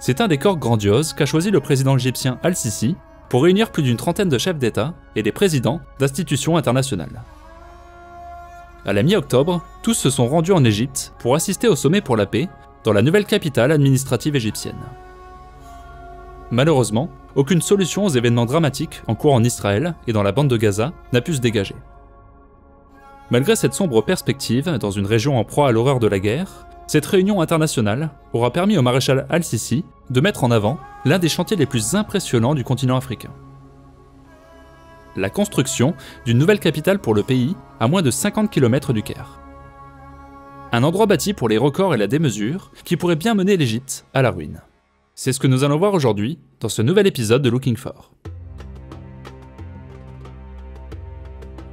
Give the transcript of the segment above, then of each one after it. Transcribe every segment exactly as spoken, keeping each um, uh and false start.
C'est un décor grandiose qu'a choisi le président égyptien al-Sissi pour réunir plus d'une trentaine de chefs d'État et des présidents d'institutions internationales. À la mi-octobre, tous se sont rendus en Égypte pour assister au sommet pour la paix dans la nouvelle capitale administrative égyptienne. Malheureusement, aucune solution aux événements dramatiques en cours en Israël et dans la bande de Gaza n'a pu se dégager. Malgré cette sombre perspective dans une région en proie à l'horreur de la guerre, cette réunion internationale aura permis au maréchal al-Sissi de mettre en avant l'un des chantiers les plus impressionnants du continent africain. La construction d'une nouvelle capitale pour le pays à moins de cinquante kilomètres du Caire. Un endroit bâti pour les records et la démesure qui pourrait bien mener l'Égypte à la ruine. C'est ce que nous allons voir aujourd'hui dans ce nouvel épisode de Looking For.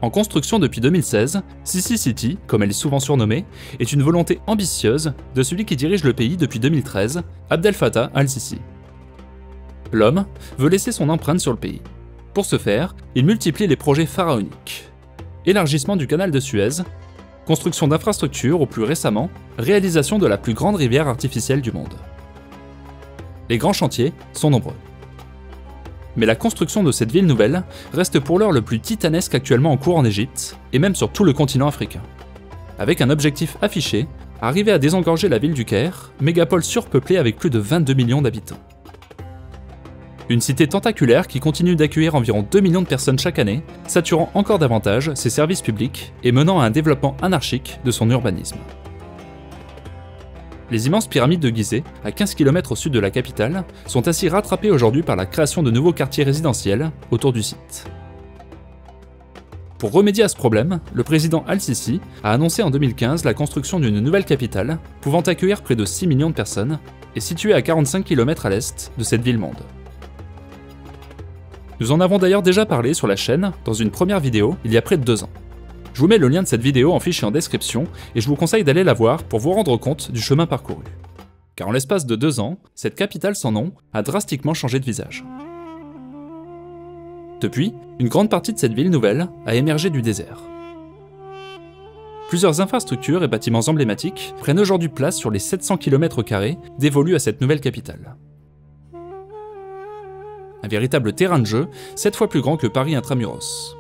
En construction depuis deux mille seize, Sissi-City, comme elle est souvent surnommée, est une volonté ambitieuse de celui qui dirige le pays depuis deux mille treize, Abdel Fattah al-Sissi. L'homme veut laisser son empreinte sur le pays. Pour ce faire, il multiplie les projets pharaoniques. Élargissement du canal de Suez, construction d'infrastructures ou plus récemment, réalisation de la plus grande rivière artificielle du monde. Les grands chantiers sont nombreux. Mais la construction de cette ville nouvelle reste pour l'heure le plus titanesque actuellement en cours en Égypte, et même sur tout le continent africain. Avec un objectif affiché, arriver à désengorger la ville du Caire, mégapole surpeuplée avec plus de vingt-deux millions d'habitants. Une cité tentaculaire qui continue d'accueillir environ deux millions de personnes chaque année, saturant encore davantage ses services publics et menant à un développement anarchique de son urbanisme. Les immenses pyramides de Gizeh, à quinze kilomètres au sud de la capitale, sont ainsi rattrapées aujourd'hui par la création de nouveaux quartiers résidentiels autour du site. Pour remédier à ce problème, le président al-Sissi a annoncé en deux mille quinze la construction d'une nouvelle capitale pouvant accueillir près de six millions de personnes et située à quarante-cinq kilomètres à l'est de cette ville-monde. Nous en avons d'ailleurs déjà parlé sur la chaîne dans une première vidéo il y a près de deux ans. Je vous mets le lien de cette vidéo en fiche et en description, et je vous conseille d'aller la voir pour vous rendre compte du chemin parcouru. Car en l'espace de deux ans, cette capitale sans nom a drastiquement changé de visage. Depuis, une grande partie de cette ville nouvelle a émergé du désert. Plusieurs infrastructures et bâtiments emblématiques prennent aujourd'hui place sur les sept cents kilomètres carrés dévolus à cette nouvelle capitale. Un véritable terrain de jeu, sept fois plus grand que Paris intramuros.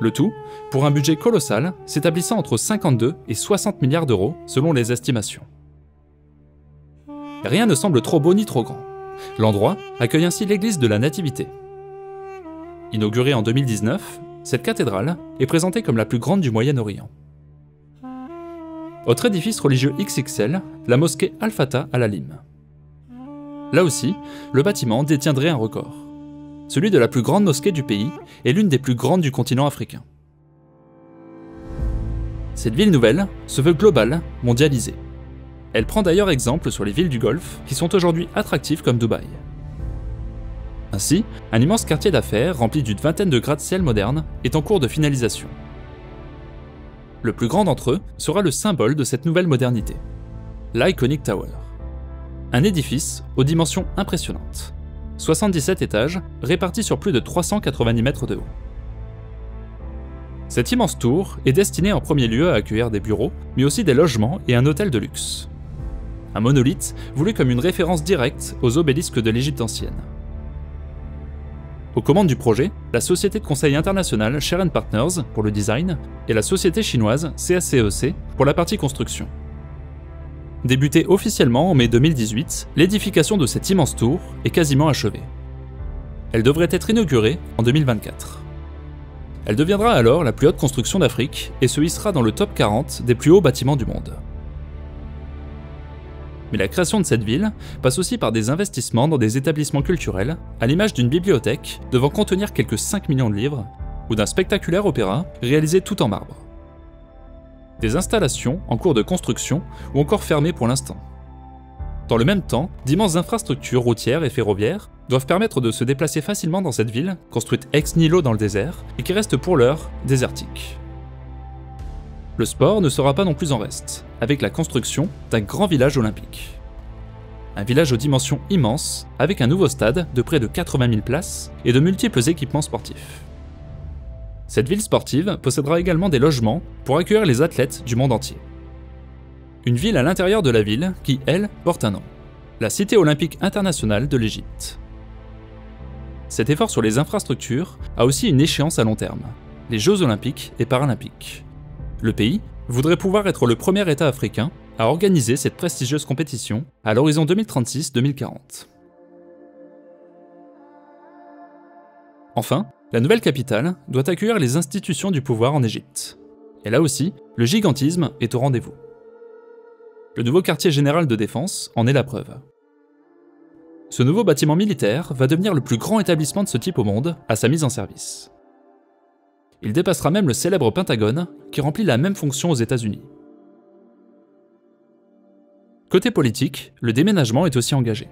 Le tout, pour un budget colossal, s'établissant entre cinquante-deux et soixante milliards d'euros, selon les estimations. Rien ne semble trop beau ni trop grand. L'endroit accueille ainsi l'église de la Nativité. Inaugurée en deux mille dix-neuf, cette cathédrale est présentée comme la plus grande du Moyen-Orient. Autre édifice religieux X X L, la mosquée Al-Fattah al-Alim. Là aussi, le bâtiment détiendrait un record. Celui de la plus grande mosquée du pays et l'une des plus grandes du continent africain. Cette ville nouvelle se veut globale, mondialisée. Elle prend d'ailleurs exemple sur les villes du Golfe qui sont aujourd'hui attractives comme Dubaï. Ainsi, un immense quartier d'affaires rempli d'une vingtaine de gratte-ciel modernes est en cours de finalisation. Le plus grand d'entre eux sera le symbole de cette nouvelle modernité, l'Iconic Tower. Un édifice aux dimensions impressionnantes. soixante-dix-sept étages répartis sur plus de trois cent quatre-vingt-dix mètres de haut. Cette immense tour est destinée en premier lieu à accueillir des bureaux, mais aussi des logements et un hôtel de luxe. Un monolithe voulu comme une référence directe aux obélisques de l'Égypte ancienne. Aux commandes du projet, la société de conseil internationale Sharon Partners pour le design et la société chinoise C A C E C pour la partie construction. Débutée officiellement en mai deux mille dix-huit, l'édification de cette immense tour est quasiment achevée. Elle devrait être inaugurée en deux mille vingt-quatre. Elle deviendra alors la plus haute construction d'Afrique et se hissera dans le top quarante des plus hauts bâtiments du monde. Mais la création de cette ville passe aussi par des investissements dans des établissements culturels, à l'image d'une bibliothèque devant contenir quelques cinq millions de livres, ou d'un spectaculaire opéra réalisé tout en marbre. Des installations en cours de construction ou encore fermées pour l'instant. Dans le même temps, d'immenses infrastructures routières et ferroviaires doivent permettre de se déplacer facilement dans cette ville, construite ex nihilo dans le désert et qui reste pour l'heure désertique. Le sport ne sera pas non plus en reste, avec la construction d'un grand village olympique. Un village aux dimensions immenses, avec un nouveau stade de près de quatre-vingt mille places et de multiples équipements sportifs. Cette ville sportive possédera également des logements pour accueillir les athlètes du monde entier. Une ville à l'intérieur de la ville qui, elle, porte un nom, la Cité olympique internationale de l'Égypte. Cet effort sur les infrastructures a aussi une échéance à long terme, les Jeux olympiques et paralympiques. Le pays voudrait pouvoir être le premier État africain à organiser cette prestigieuse compétition à l'horizon deux mille trente-six deux mille quarante. Enfin, la nouvelle capitale doit accueillir les institutions du pouvoir en Égypte. Et là aussi, le gigantisme est au rendez-vous. Le nouveau quartier général de défense en est la preuve. Ce nouveau bâtiment militaire va devenir le plus grand établissement de ce type au monde à sa mise en service. Il dépassera même le célèbre Pentagone, qui remplit la même fonction aux États-Unis. Côté politique, le déménagement est aussi engagé.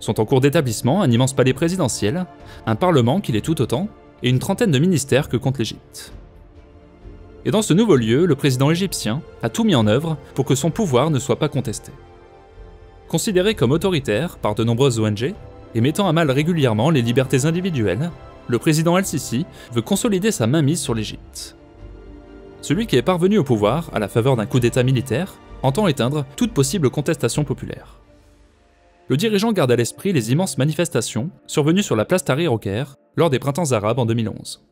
Sont en cours d'établissement un immense palais présidentiel, un parlement qui l'est tout autant, et une trentaine de ministères que compte l'Égypte. Et dans ce nouveau lieu, le président égyptien a tout mis en œuvre pour que son pouvoir ne soit pas contesté. Considéré comme autoritaire par de nombreuses O N G, et mettant à mal régulièrement les libertés individuelles, le président al-Sissi veut consolider sa mainmise sur l'Égypte. Celui qui est parvenu au pouvoir à la faveur d'un coup d'État militaire entend éteindre toute possible contestation populaire. Le dirigeant garde à l'esprit les immenses manifestations survenues sur la place Tahrir au Caire lors des printemps arabes en deux mille onze.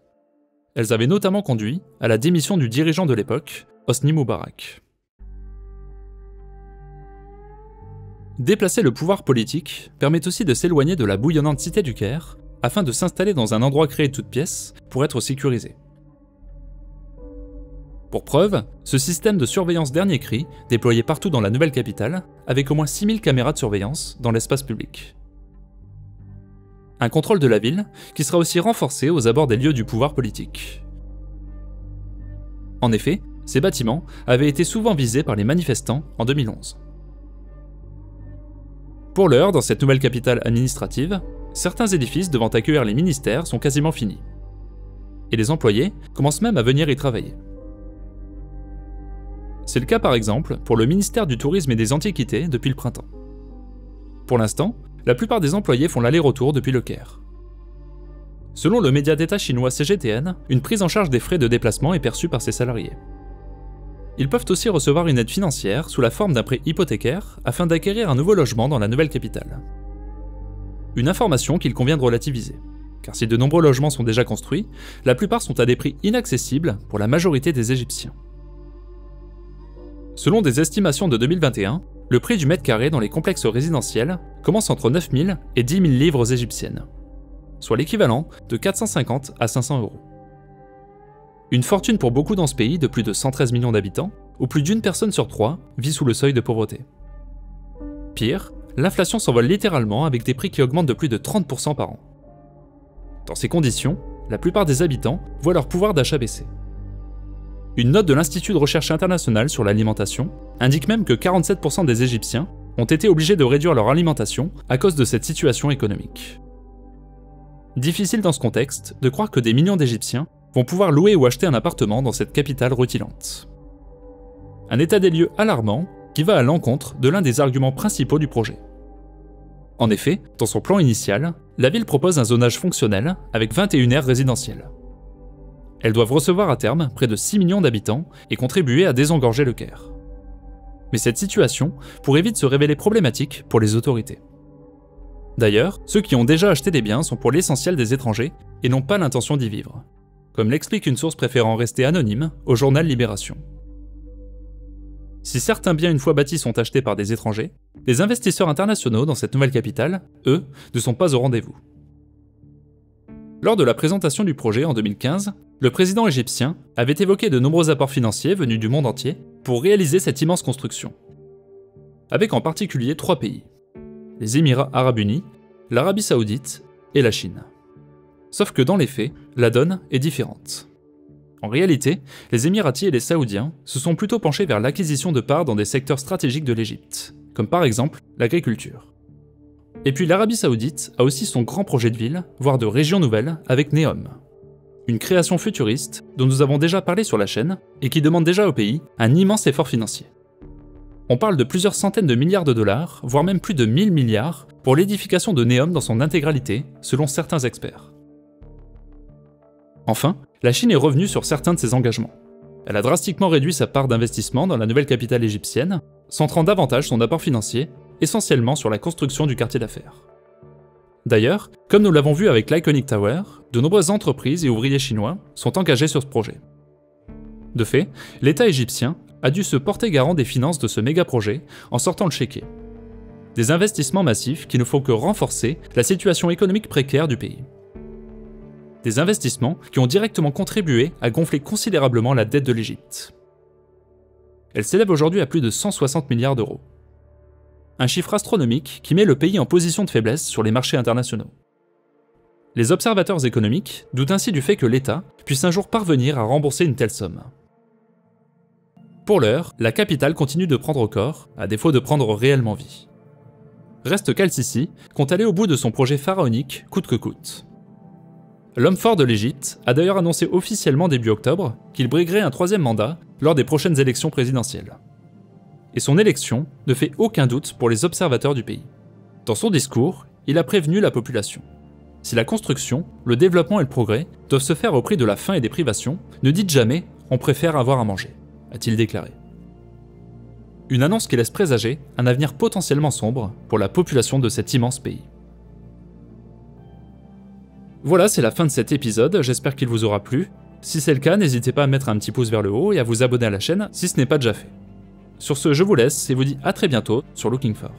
Elles avaient notamment conduit à la démission du dirigeant de l'époque, Hosni Moubarak. Déplacer le pouvoir politique permet aussi de s'éloigner de la bouillonnante cité du Caire afin de s'installer dans un endroit créé de toutes pièces pour être sécurisé. Pour preuve, ce système de surveillance dernier cri, déployé partout dans la nouvelle capitale, avec au moins six mille caméras de surveillance dans l'espace public. Un contrôle de la ville, qui sera aussi renforcé aux abords des lieux du pouvoir politique. En effet, ces bâtiments avaient été souvent visés par les manifestants en deux mille onze. Pour l'heure, dans cette nouvelle capitale administrative, certains édifices devant accueillir les ministères sont quasiment finis. Et les employés commencent même à venir y travailler. C'est le cas par exemple pour le ministère du Tourisme et des Antiquités depuis le printemps. Pour l'instant, la plupart des employés font l'aller-retour depuis le Caire. Selon le média d'État chinois C G T N, une prise en charge des frais de déplacement est perçue par ses salariés. Ils peuvent aussi recevoir une aide financière sous la forme d'un prêt hypothécaire afin d'acquérir un nouveau logement dans la nouvelle capitale. Une information qu'il convient de relativiser, car si de nombreux logements sont déjà construits, la plupart sont à des prix inaccessibles pour la majorité des Égyptiens. Selon des estimations de deux mille vingt et un, le prix du mètre carré dans les complexes résidentiels commence entre neuf mille et dix mille livres égyptiennes, soit l'équivalent de quatre cent cinquante à cinq cents euros. Une fortune pour beaucoup dans ce pays de plus de cent treize millions d'habitants, où plus d'une personne sur trois vit sous le seuil de pauvreté. Pire, l'inflation s'envole littéralement avec des prix qui augmentent de plus de trente pour cent par an. Dans ces conditions, la plupart des habitants voient leur pouvoir d'achat baisser. Une note de l'Institut de recherche internationale sur l'alimentation indique même que quarante-sept pour cent des Égyptiens ont été obligés de réduire leur alimentation à cause de cette situation économique. Difficile dans ce contexte de croire que des millions d'Égyptiens vont pouvoir louer ou acheter un appartement dans cette capitale rutilante. Un état des lieux alarmant qui va à l'encontre de l'un des arguments principaux du projet. En effet, dans son plan initial, la ville propose un zonage fonctionnel avec vingt et une aires résidentielles. Elles doivent recevoir à terme près de six millions d'habitants et contribuer à désengorger le Caire. Mais cette situation pourrait vite se révéler problématique pour les autorités. D'ailleurs, ceux qui ont déjà acheté des biens sont pour l'essentiel des étrangers et n'ont pas l'intention d'y vivre, comme l'explique une source préférant rester anonyme au journal Libération. Si certains biens une fois bâtis sont achetés par des étrangers, les investisseurs internationaux dans cette nouvelle capitale, eux, ne sont pas au rendez-vous. Lors de la présentation du projet en deux mille quinze, le président égyptien avait évoqué de nombreux apports financiers venus du monde entier pour réaliser cette immense construction, avec en particulier trois pays, les Émirats arabes unis, l'Arabie saoudite et la Chine. Sauf que dans les faits, la donne est différente. En réalité, les Émiratis et les Saoudiens se sont plutôt penchés vers l'acquisition de parts dans des secteurs stratégiques de l'Égypte, comme par exemple l'agriculture. Et puis l'Arabie saoudite a aussi son grand projet de ville, voire de région nouvelle, avec Neom, une création futuriste dont nous avons déjà parlé sur la chaîne et qui demande déjà au pays un immense effort financier. On parle de plusieurs centaines de milliards de dollars, voire même plus de mille milliards, pour l'édification de Neom dans son intégralité, selon certains experts. Enfin, la Chine est revenue sur certains de ses engagements. Elle a drastiquement réduit sa part d'investissement dans la nouvelle capitale égyptienne, centrant davantage son apport financier essentiellement sur la construction du quartier d'affaires. D'ailleurs, comme nous l'avons vu avec l'Iconic Tower, de nombreuses entreprises et ouvriers chinois sont engagés sur ce projet. De fait, l'État égyptien a dû se porter garant des finances de ce méga-projet en sortant le chéquier. Des investissements massifs qui ne font que renforcer la situation économique précaire du pays. Des investissements qui ont directement contribué à gonfler considérablement la dette de l'Égypte. Elle s'élève aujourd'hui à plus de cent soixante milliards d'euros. Un chiffre astronomique qui met le pays en position de faiblesse sur les marchés internationaux. Les observateurs économiques doutent ainsi du fait que l'État puisse un jour parvenir à rembourser une telle somme. Pour l'heure, la capitale continue de prendre corps, à défaut de prendre réellement vie. Reste qu'Al-Sissi compte aller au bout de son projet pharaonique coûte que coûte. L'homme fort de l'Égypte a d'ailleurs annoncé officiellement début octobre qu'il briguerait un troisième mandat lors des prochaines élections présidentielles. Et son élection ne fait aucun doute pour les observateurs du pays. Dans son discours, il a prévenu la population. Si la construction, le développement et le progrès doivent se faire au prix de la faim et des privations, ne dites jamais « on préfère avoir à manger », a-t-il déclaré. Une annonce qui laisse présager un avenir potentiellement sombre pour la population de cet immense pays. Voilà, c'est la fin de cet épisode, j'espère qu'il vous aura plu. Si c'est le cas, n'hésitez pas à mettre un petit pouce vers le haut et à vous abonner à la chaîne si ce n'est pas déjà fait. Sur ce, je vous laisse et vous dis à très bientôt sur Looking For.